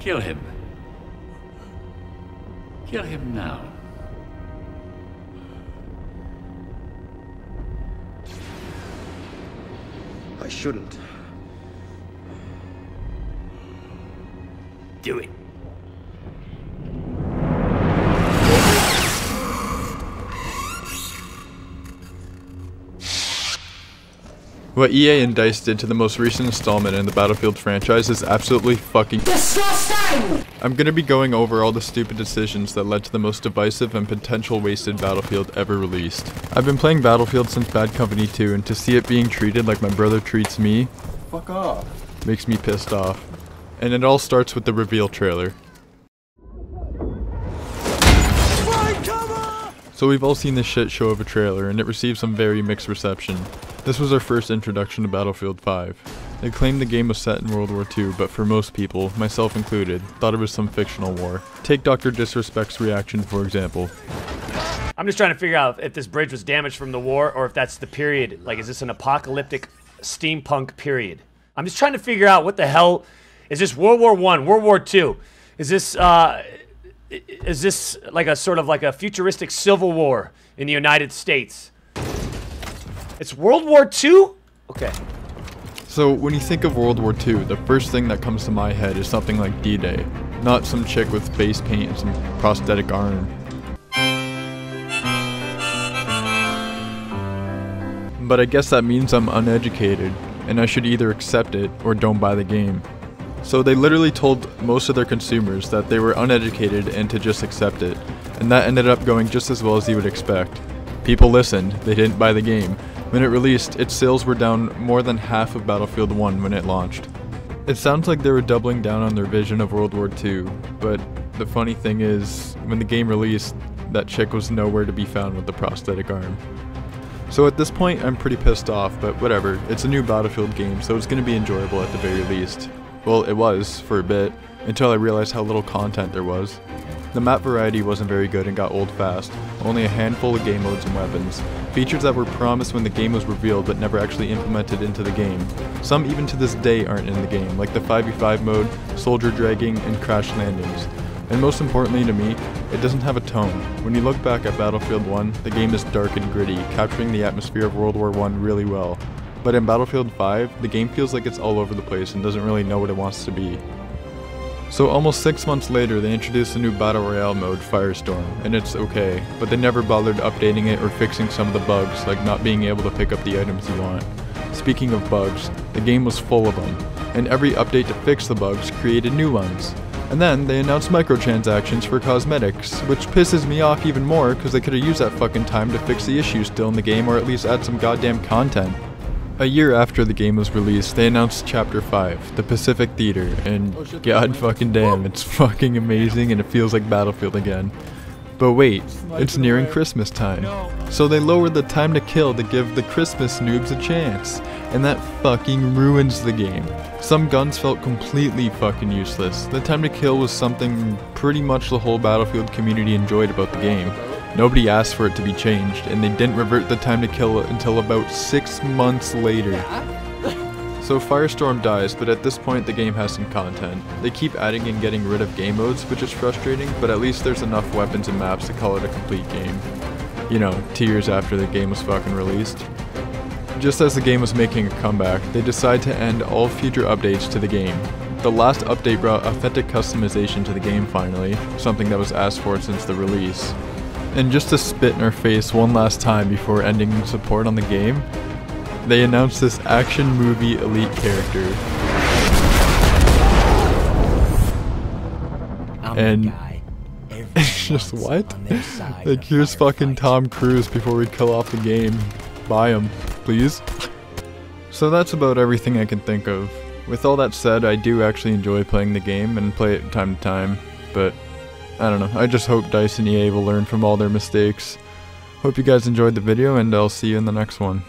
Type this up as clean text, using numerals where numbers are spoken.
Kill him. Kill him now. I shouldn't. Do it. What EA and DICE did to the most recent installment in the Battlefield franchise is absolutely fucking disgusting! I'm gonna be going over all the stupid decisions that led to the most divisive and potential wasted Battlefield ever released. I've been playing Battlefield since Bad Company 2, and to see it being treated like my brother treats me... Fuck off. ...makes me pissed off. And it all starts with the reveal trailer. So we've all seen this shit show of a trailer, and it received some very mixed reception. This was our first introduction to Battlefield V. They claimed the game was set in World War II, but for most people, myself included, thought it was some fictional war. Take Dr. Disrespect's reaction, for example. I'm just trying to figure out if this bridge was damaged from the war, or if that's the period. Like, is this an apocalyptic steampunk period? I'm just trying to figure out what the hell... Is this World War I, World War II? Is this like a sort of like a futuristic civil war in the United States? It's World War II? Okay. So when you think of World War II, the first thing that comes to my head is something like D-Day. Not some chick with face paint and some prosthetic arm. But I guess that means I'm uneducated, and I should either accept it or don't buy the game. So they literally told most of their consumers that they were uneducated and to just accept it. And that ended up going just as well as you would expect. People listened, they didn't buy the game. When it released, its sales were down more than half of Battlefield 1 when it launched. It sounds like they were doubling down on their vision of World War II, but the funny thing is, when the game released, that chick was nowhere to be found with the prosthetic arm. So at this point, I'm pretty pissed off, but whatever, it's a new Battlefield game, so it's going to be enjoyable at the very least. Well, it was, for a bit, until I realized how little content there was. The map variety wasn't very good and got old fast, only a handful of game modes and weapons, features that were promised when the game was revealed but never actually implemented into the game. Some even to this day aren't in the game, like the 5v5 mode, soldier dragging, and crash landings. And most importantly to me, it doesn't have a tone. When you look back at Battlefield 1, the game is dark and gritty, capturing the atmosphere of World War I really well. But in Battlefield V, the game feels like it's all over the place and doesn't really know what it wants to be. So almost 6 months later, they introduced a new Battle Royale mode, Firestorm, and it's okay, but they never bothered updating it or fixing some of the bugs, like not being able to pick up the items you want. Speaking of bugs, the game was full of them, and every update to fix the bugs created new ones. And then they announced microtransactions for cosmetics, which pisses me off even more because they could have used that fucking time to fix the issues still in the game or at least add some goddamn content. A year after the game was released, they announced Chapter 5, the Pacific Theater, and god fucking damn, it's fucking amazing and it feels like Battlefield again. But wait, it's nearing Christmas time. So they lowered the time to kill to give the Christmas noobs a chance, and that fucking ruins the game. Some guns felt completely fucking useless. The time to kill was something pretty much the whole Battlefield community enjoyed about the game. Nobody asked for it to be changed, and they didn't revert the time to kill until about 6 months later. So Firestorm dies, but at this point the game has some content. They keep adding and getting rid of game modes, which is frustrating, but at least there's enough weapons and maps to call it a complete game. You know, 2 years after the game was fucking released. Just as the game was making a comeback, they decide to end all future updates to the game. The last update brought authentic customization to the game finally, something that was asked for since the release. And just to spit in our face one last time before ending support on the game, they announced this action movie elite character. And just what? Like, here's fucking Tom Cruise before we kill off the game. Buy him, please. So that's about everything I can think of. With all that said, I do actually enjoy playing the game and play it time to time, but I don't know, I just hope DICE and EA will learn from all their mistakes. Hope you guys enjoyed the video, and I'll see you in the next one.